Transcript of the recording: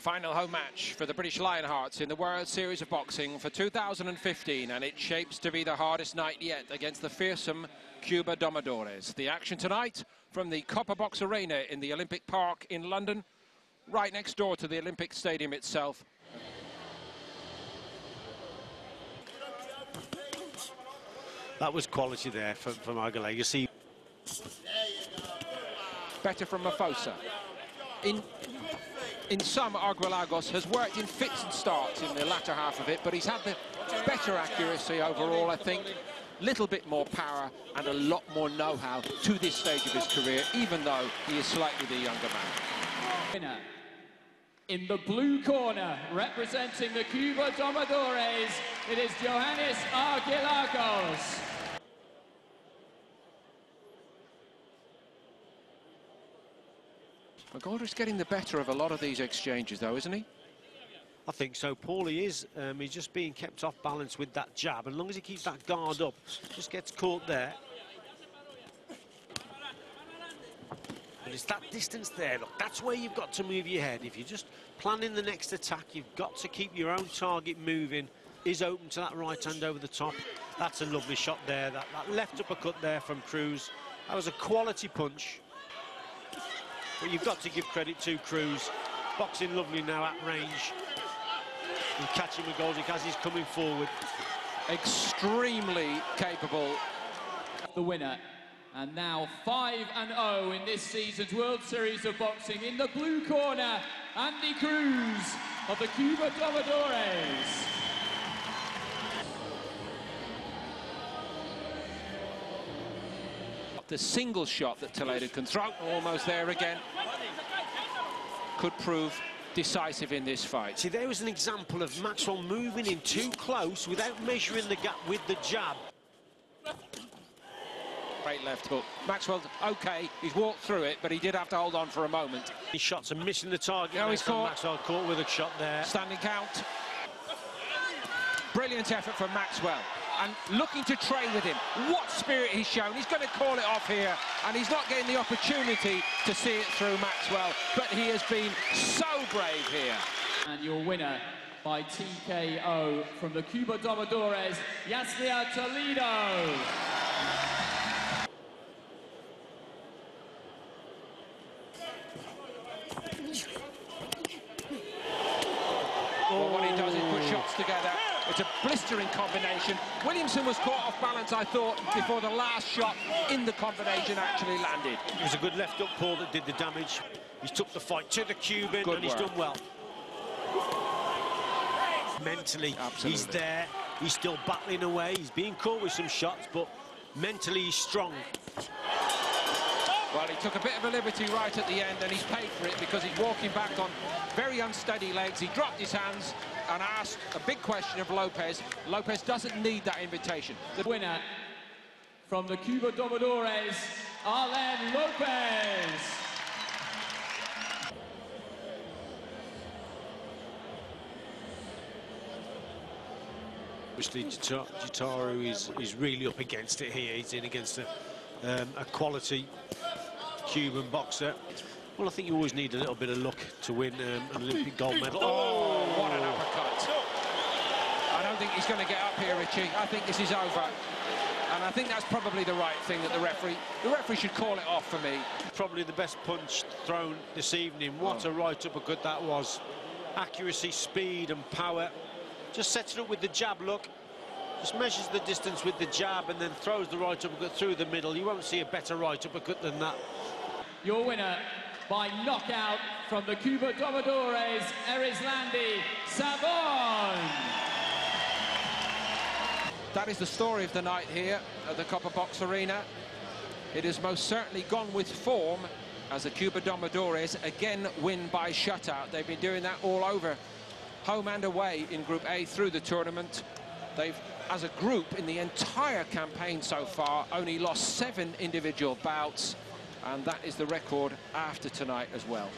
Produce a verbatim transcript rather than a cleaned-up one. the final home match for the British Lionhearts in the World Series of Boxing for two thousand fifteen, and it shapes to be the hardest night yet against the fearsome Cuba Domadores. The action tonight from the Copper Box Arena in the Olympic Park in London, right next door to the Olympic Stadium itself. That was quality there for, for Magalhaes. You see, better from Mafosa. In, in some, Arguellagos has worked in fits and starts in the latter half of it, but he's had the better accuracy overall, I think. Little bit more power and a lot more know-how to this stage of his career, even though he is slightly the younger man. In the blue corner, representing the Cuba Domadores, it is Johannes Arguellagos. Magalhaes getting the better of a lot of these exchanges, though, isn't he? I think so, Paul. He is. Um, he's just being kept off balance with that jab. As long as he keeps that guard up, just gets caught there. But it's that distance there, look, that's where you've got to move your head. If you're just planning the next attack, you've got to keep your own target moving. Is open to that right hand over the top. That's a lovely shot there. That, that left uppercut there from Cruz. That was a quality punch. But you've got to give credit to Cruz. Boxing lovely now at range. And catching Magalhaes as he's coming forward. Extremely capable. The winner. And now five and oh in this season's World Series of Boxing. In the blue corner, Andy Cruz of the Cuba Domadores. The single shot that Toledo can throw, almost there again, could prove decisive in this fight. See, there was an example of Maxwell moving in too close without measuring the gap with the jab. Great left hook. Maxwell, okay, he's walked through it, but he did have to hold on for a moment. His shots are missing the target. No, he's caught. Maxwell caught with a shot there. Standing count. Brilliant effort from Maxwell. And looking to train with him. What spirit he's shown. He's going to call it off here, and he's not getting the opportunity to see it through, Maxwell, but he has been so brave here. And your winner by T K O from the Cuba Domadores, Yaslia Toledo. Well, what he does is put shots together. It's a blistering combination. Williamson was caught off balance, I thought, before the last shot in the combination actually landed. It was a good left up, Paul, that did the damage. He's took the fight to the Cuban, good and work. He's done well. Mentally, absolutely. He's there. He's still battling away. He's being caught with some shots, but mentally he's strong. Well, he took a bit of a liberty right at the end, and he's paid for it because he's walking back on very unsteady legs. He dropped his hands and asked a big question of Lopez. Lopez doesn't need that invitation. The winner from the Cuba Domadores, Arlen Lopez. Obviously, Gita jitaru is, is really up against it here. He's in against a, um, a quality Cuban boxer. Well, I think you always need a little bit of luck to win um, an Olympic gold medal. Oh, what an uppercut. I don't think he's going to get up here, Richie. I think this is over. And I think that's probably the right thing that the referee... The referee should call it off for me. Probably the best punch thrown this evening. What oh. a right uppercut that was. Accuracy, speed and power. Just sets it up with the jab, look. Just measures the distance with the jab and then throws the right uppercut through the middle. You won't see a better right uppercut than that. Your winner by knockout from the Cuba Domadores, Erislandi Savon. That is the story of the night here at the Copper Box Arena. It has most certainly gone with form as the Cuba Domadores again win by shutout. They've been doing that all over, home and away in Group A through the tournament. They've, as a group, in the entire campaign so far, only lost seven individual bouts. And that is the record after tonight as well.